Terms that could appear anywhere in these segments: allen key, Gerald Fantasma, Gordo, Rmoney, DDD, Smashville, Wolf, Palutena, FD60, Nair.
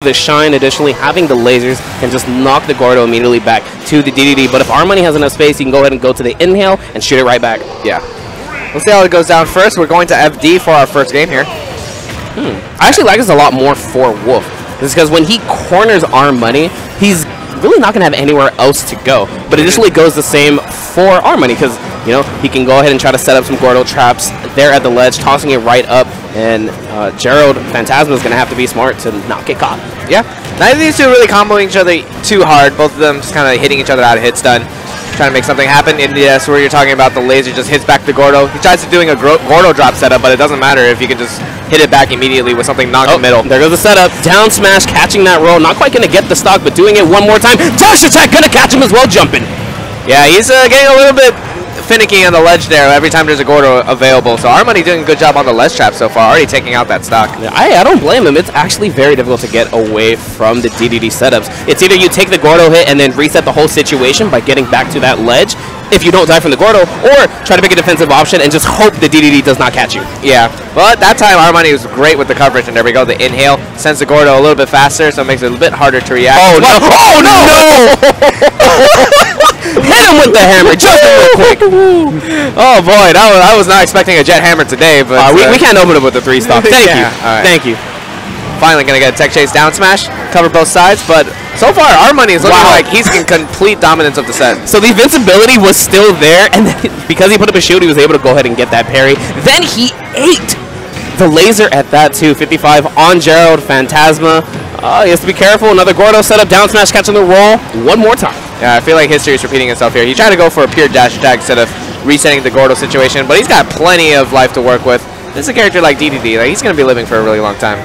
The shine, additionally having the lasers, can just knock the Gordo immediately back to the DDD. But if Rmoney has enough space, he can go ahead and go to the inhale and shoot it right back. Yeah. Let's see how it goes down first. We're going to FD for our first game here. I actually like this a lot more for Wolf. This is because when he corners Rmoney, he's really not going to have anywhere else to go. But additionally goes the same for Rmoney because, you know, he can go ahead and try to set up some Gordo traps there at the ledge, tossing it right up. And Gerald Fantasma is going to have to be smart to not get caught. Yeah. Neither of these two really comboing each other too hard. Both of them just kind of hitting each other out of hits done. Trying to make something happen. And yes, where you're talking about the laser just hits back the Gordo. He tries to doing a Gordo drop setup, but it doesn't matter if you can just hit it back immediately with something knocked in the middle. There goes the setup. Down smash, catching that roll. Not quite going to get the stock, but doing it one more time. Dash attack, going to catch him as well, jumping. Yeah, he's getting a little bit finicky on the ledge there every time there's a Gordo available. So Rmoney doing a good job on the ledge trap so far, already taking out that stock. I don't blame him. It's actually very difficult to get away from the DDD setups. It's either you take the Gordo hit and then reset the whole situation by getting back to that ledge if you don't die from the Gordo, or try to pick a defensive option and just hope the DDD does not catch you. Yeah, but that time Rmoney was great with the coverage, and there we go, the inhale sends the Gordo a little bit faster, so it makes it a bit harder to react. Oh no! Oh no! No! Hit him with the hammer, just real quick. Oh boy, I was not expecting a jet hammer today, but we can't open it with the 3-stock. Thank you, right. Thank you. Finally gonna get a tech chase down smash, cover both sides, but so far Rmoney is looking like he's in complete dominance of the set. So the invincibility was still there, and because he put up a shield, he was able to go ahead and get that parry. Then he ate the laser at that 255 on Gerald Fantasma. He has to be careful. Another Gordo setup, down smash, catching the roll one more time. Yeah, I feel like history is repeating itself here. He tried to go for a pure dash attack instead of resetting the Gordo situation, but he's got plenty of life to work with. This is a character like DDD. Like, he's going to be living for a really long time.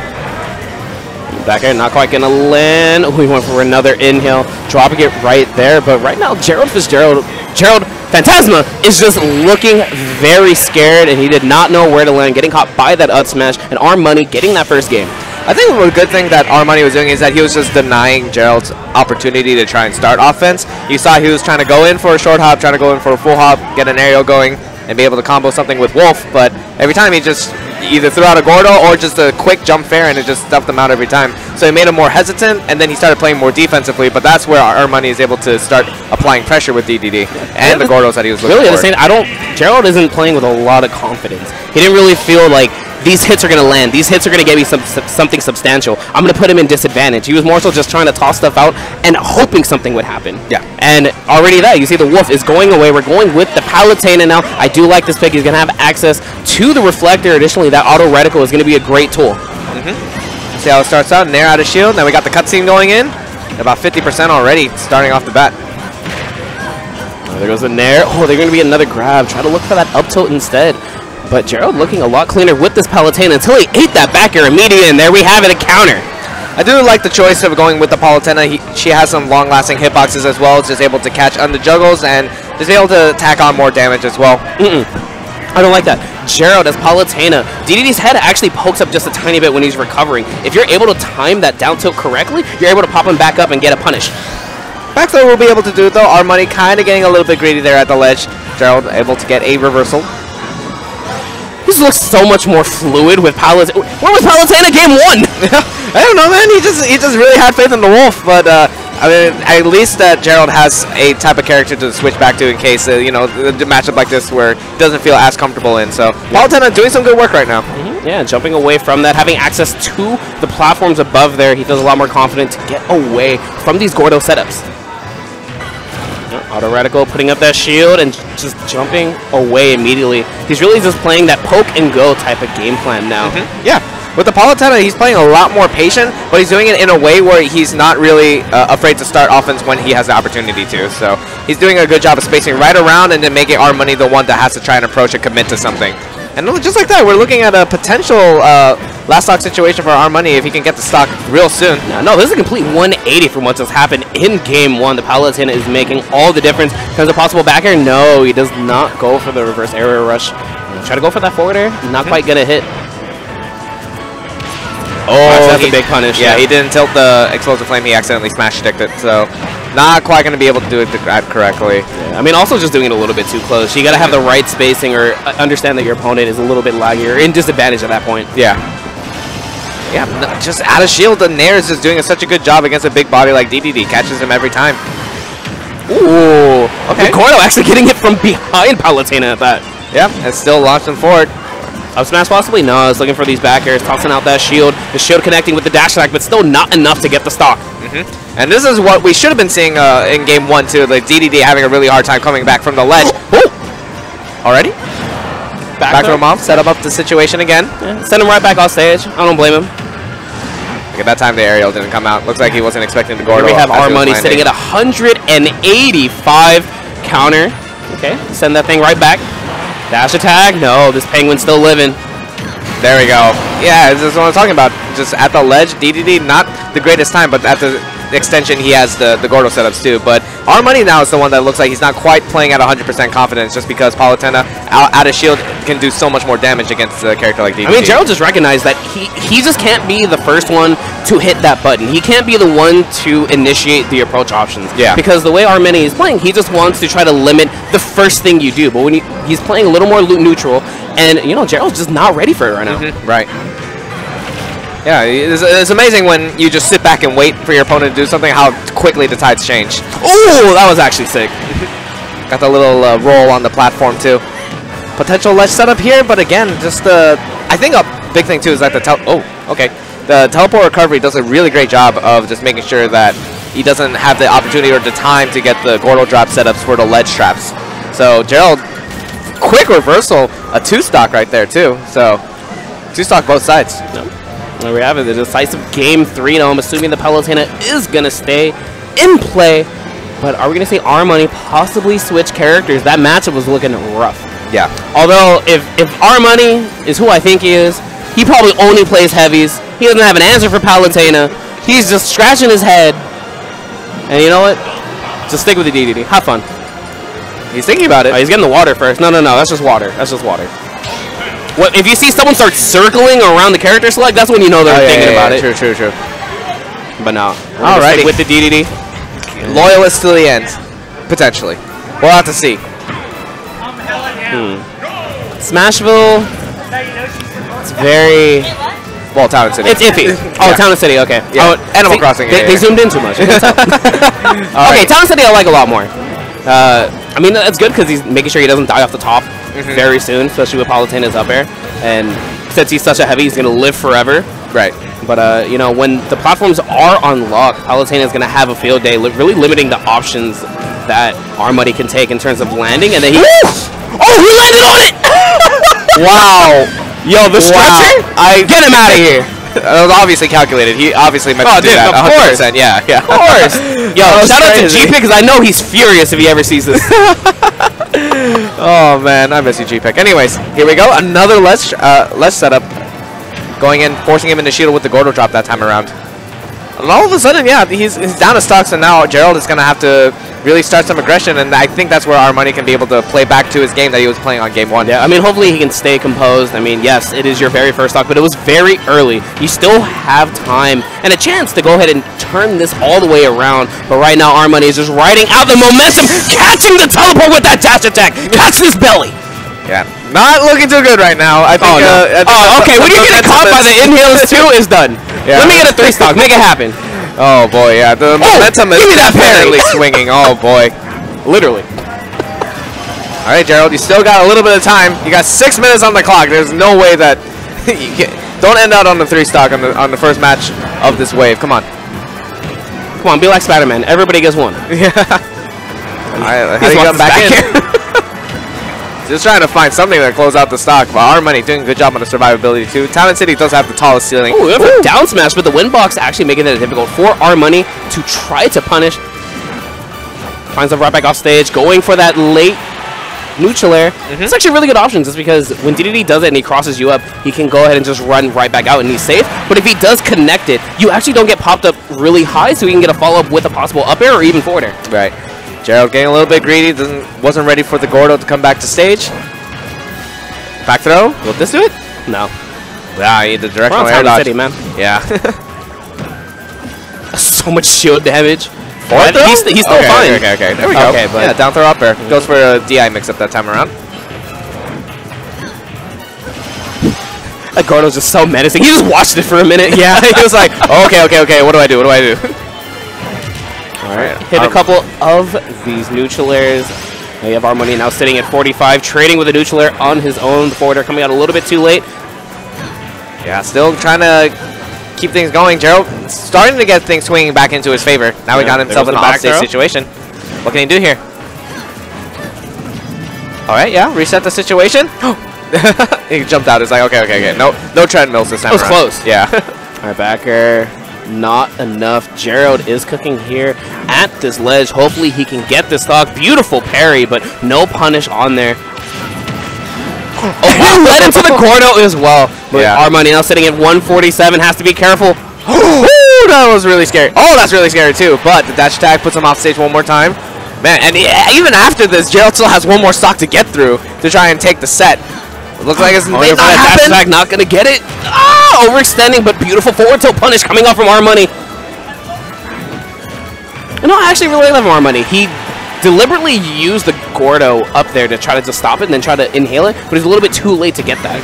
Back here, not quite going to land. We went for another inhale, dropping it right there. But right now, Gerald Fantasma is just looking very scared, and he did not know where to land, getting caught by that up smash, and Rmoney getting that first game. I think the good thing that Rmoney was doing is that he was just denying Gerald's opportunity to try and start offense. You saw he was trying to go in for a short hop, trying to go in for a full hop, get an aerial going, and be able to combo something with Wolf, but every time he just either threw out a Gordo or just a quick jump fair, and it just stuffed him out every time. So he made him more hesitant, and then he started playing more defensively, but that's where Rmoney is able to start applying pressure with DDD and the Gordos that he was looking for. Really insane. Gerald isn't playing with a lot of confidence. He didn't really feel like these hits are going to land. These hits are going to get me something substantial. I'm going to put him in disadvantage. He was more so just trying to toss stuff out and hoping something would happen. Yeah. And already that, you see the Wolf is going away. We're going with the Palutena now. I do like this pick. He's going to have access to the Reflector. Additionally, that auto reticle is going to be a great tool. See how it starts out. Nair out of shield. Now we got the cutscene going in. About 50% already starting off the bat. Oh, there goes the Nair. Oh, they're going to be another grab. Try to look for that up tilt instead. But Gerald looking a lot cleaner with this Palutena until he ate that back air immediately, and there we have it, a counter. I do like the choice of going with the Palutena. She has some long-lasting hitboxes as well. It's just able to catch under juggles and just able to tack on more damage as well. I don't like that. Gerald as Palutena. DDD's head actually pokes up just a tiny bit when he's recovering. If you're able to time that down tilt correctly, you're able to pop him back up and get a punish. Back there we'll be able to do it, though. Rmoney kind of getting a little bit greedy there at the ledge. Gerald able to get a reversal. This looks so much more fluid with Palutena. Where was Palutena game 1? I don't know, man. He just really had faith in the Wolf, but I mean, at least that Gerald has a type of character to switch back to in case you know, the matchup like this where he doesn't feel as comfortable in. So Palutena doing some good work right now. Yeah, jumping away from that, having access to the platforms above there, he feels a lot more confident to get away from these Gordo setups. Auto reticle, putting up that shield and just jumping away immediately. He's really just playing that poke and go type of game plan now. Yeah, with the Palutena, he's playing a lot more patient, but he's doing it in a way where he's not really afraid to start offense when he has the opportunity to. So he's doing a good job of spacing right around and then making Rmoney the one that has to try and approach and commit to something. And just like that, we're looking at a potential last stock situation for Rmoney if he can get the stock real soon. No, this is a complete 180 from what just happened in game 1. The Palutena is making all the difference. Comes a possible back air. No, he does not go for the reverse area rush. Try to go for that forward air. Not quite going to hit. Oh, that's a big punish. Yeah, he didn't tilt the explosive flame. He accidentally smash-sticked it, so not quite going to be able to do it correctly. Yeah. I mean, also just doing it a little bit too close. You got to have the right spacing or understand that your opponent is a little bit laggy or in disadvantage at that point. Yeah. Yeah, no, just out of shield, and Nair's is doing such a good job against a big body like DDD. Catches him every time. Ooh. Okay. Gordo actually getting it from behind Palutena at that. Yep, and still launched him forward. Up smash possibly? No, I was looking for these back airs, tossing out that shield. The shield connecting with the dash attack, but still not enough to get the stock. Mm-hmm. And this is what we should have been seeing in game one, too. Like DDD having a really hard time coming back from the ledge. Ooh. Already? Back throw mom, set him up the situation again. Yeah, send him right back off stage. I don't blame him. Look at that time the aerial didn't come out. Looks like he wasn't expecting to go. Here we have Rmoney sitting at 185 counter. Okay, send that thing right back. Dash attack? No, this penguin's still living. There we go. Yeah, this is what I'm talking about. Just at the ledge, DDD, not the greatest time, but at the extension, he has the Gordo setups too. But Rmoney now is the one that looks like he's not quite playing at 100% confidence just because Palutena out of shield can do so much more damage against a character like DDD. I mean, Gerald just recognized that he just can't be the first one to hit that button. He can't be the one to initiate the approach options. Yeah. Because the way Rmoney is playing, he just wants to try to limit the first thing you do. But when he's playing a little more neutral, and, you know, Gerald's just not ready for it right now. Mm-hmm. Right. Yeah, it's amazing when you just sit back and wait for your opponent to do something, how quickly the tides change. Ooh, that was actually sick. Got the little roll on the platform, too. Potential ledge setup here, but again, just the... I think a big thing, too, is that the... The teleport recovery does a really great job of just making sure that he doesn't have the opportunity or the time to get the Gordo drop setups for the ledge traps. So, Gerald, quick reversal, a two-stock right there, too. So, two-stock both sides. Yep. There we have it, the decisive game 3. Now I'm assuming the Palutena is going to stay in play, but are we going to see Rmoney possibly switch characters? That matchup was looking rough. Yeah. Although, if Rmoney is who I think he is, he probably only plays heavies. He doesn't have an answer for Palutena. He's just scratching his head. And you know what? Just stick with the DDD. Have fun. He's thinking about it. Oh, he's getting the water first. No. That's just water. That's just water. What, if you see someone start circling around the character select, that's when you know they're thinking about it. True. But no. Alrighty. With the DDD. Loyalist to the end. Potentially. We'll have to see. Smashville. It's very... Well, Town and City. It's iffy. Oh, yeah. Town and City, okay. Yeah. Oh, Animal Crossing. They zoomed in too much. Okay, Town and City I like a lot more. I mean, that's good because he's making sure he doesn't die off the top. Mm-hmm. Very soon, especially with Palutena's up air. And since he's such a heavy, he's going to live forever. Right. But, you know, when the platforms are unlocked, Palutena is going to have a field day, really limiting the options that Rmoney can take in terms of landing. And then he... Oh, he landed on it! Wow. Yo, the stretcher? Get him out of here. That was obviously calculated. He obviously meant to do that. Of 100%. Course. Yeah. Of course. Yo, shout out to G-Pick because I know he's furious if he ever sees this. Oh, man. I miss you, G-Pick. Anyways, here we go. Another ledge setup. Going in, forcing him into shield with the Gordo drop that time around. And all of a sudden, yeah, he's down to stocks, and now Gerald is going to have to really start some aggression, and I think that's where Rmoney can be able to play back to his game that he was playing on game one. Yeah, I mean, hopefully he can stay composed. I mean, yes, it is your very first stock, but it was very early. You still have time and a chance to go ahead and turn this all the way around, but right now Rmoney is just riding out the momentum, catching the teleport with that dash attack. Catch this belly. Yeah, not looking too good right now. I think. Oh, no. Okay, when you get caught by the inhales, too, is done. Yeah. Let me get a three stock. Make it happen. Oh boy, yeah. The momentum is definitely swinging. Oh boy, literally. All right, Gerald, you still got a little bit of time. You got 6 minutes on the clock. There's no way that you can't. Don't end out on the three stock on the first match of this wave. Come on. Come on, be like Spider-Man. Everybody gets one. Yeah. All right, how do you come back in? Just trying to find something to close out the stock. But Rmoney doing a good job on the survivability, too. Town and City does have the tallest ceiling. Ooh, that's a down smash, but the wind box actually making it difficult for Rmoney to try to punish. Finds him right back off stage, going for that late neutral air. Mm-hmm. It's actually a really good option, just because when DDD does it and he crosses you up, he can go ahead and just run right back out and he's safe. But if he does connect it, you actually don't get popped up really high, so you can get a follow-up with a possible up air or even forward air. Right. Gerald getting a little bit greedy, wasn't ready for the Gordo to come back to stage. Back throw? Will this do it? No. Wow, the directional air dodge. City, man. Yeah. So much shield damage. Throw? He's still fine. Okay. There we go. Okay, but yeah, down throw up air. Mm-hmm. Goes for a DI mix-up that time around. Like, Gordo's just so menacing. He just watched it for a minute. Yeah. He was like, oh, okay, what do I do? What do I do? Alright. Hit a couple of these neutral airs. We have Rmoney now sitting at 45, trading with a neutral air on his own. The forwarder coming out a little bit too late. Yeah, still trying to keep things going. Gerald starting to get things swinging back into his favor. Now he got himself in an offstage situation. What can he do here? Alright, yeah, reset the situation. He jumped out. It's like, okay. No treadmills this time. It was close. Yeah. Alright, backer. Not enough. Gerald is cooking here at this ledge. Hopefully he can get this stock. Beautiful parry, but no punish on there. Oh, he led into the Gordo as well. Yeah. Rmoney now sitting at 147. Has to be careful. Oh, that was really scary. Oh, that's really scary too. But the dash attack puts him off stage one more time. Man, and even after this, Gerald still has one more stock to get through to try and take the set. It looks like it's may not happen. Dash attack, not going to get it. Oh, overextending, but beautiful forward tilt punish coming off from Rmoney. And I actually really love Rmoney. He deliberately used the Gordo up there to try to just stop it and then try to inhale it, but it's a little bit too late to get that.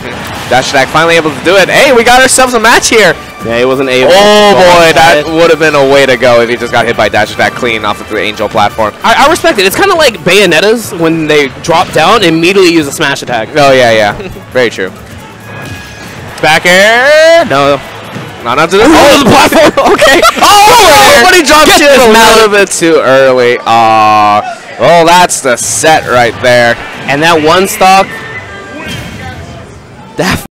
Dash attack finally able to do it. Hey, we got ourselves a match here. Yeah, he wasn't able. Oh boy, that would have been a way to go if he just got hit by dash attack clean off of the Angel platform. I respect it. It's kind of like Bayonetta's when they drop down, immediately use a smash attack. Oh yeah. Very true. Back air. No. Not up to the platform. Okay. Oh, but he dropped shit a little bit too early. Aww. Oh, that's the set right there. And that one stock. That